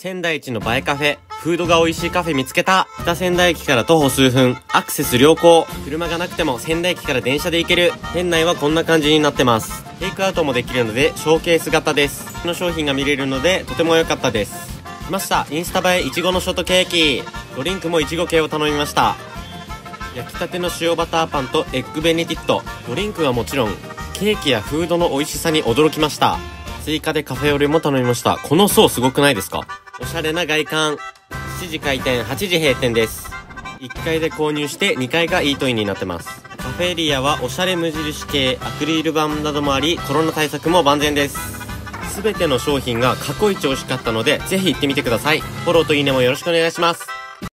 仙台一の映えカフェ、フードが美味しいカフェ見つけた。北仙台駅から徒歩数分、アクセス良好。車がなくても仙台駅から電車で行ける。店内はこんな感じになってます。テイクアウトもできるので、ショーケース型です。この商品が見れるので、とても良かったです。来ました。インスタ映えいちごのショートケーキ。ドリンクもいちご系を頼みました。焼きたての塩バターパンとエッグベネディクト。ドリンクはもちろん、ケーキやフードの美味しさに驚きました。追加でカフェオレも頼みました。この層すごくないですか？おしゃれな外観。7時開店、8時閉店です。1階で購入して2階がイートインになってます。カフェエリアはおしゃれ無印系、アクリル板などもあり、コロナ対策も万全です。すべての商品が過去一美味しかったので、ぜひ行ってみてください。フォローといいねもよろしくお願いします。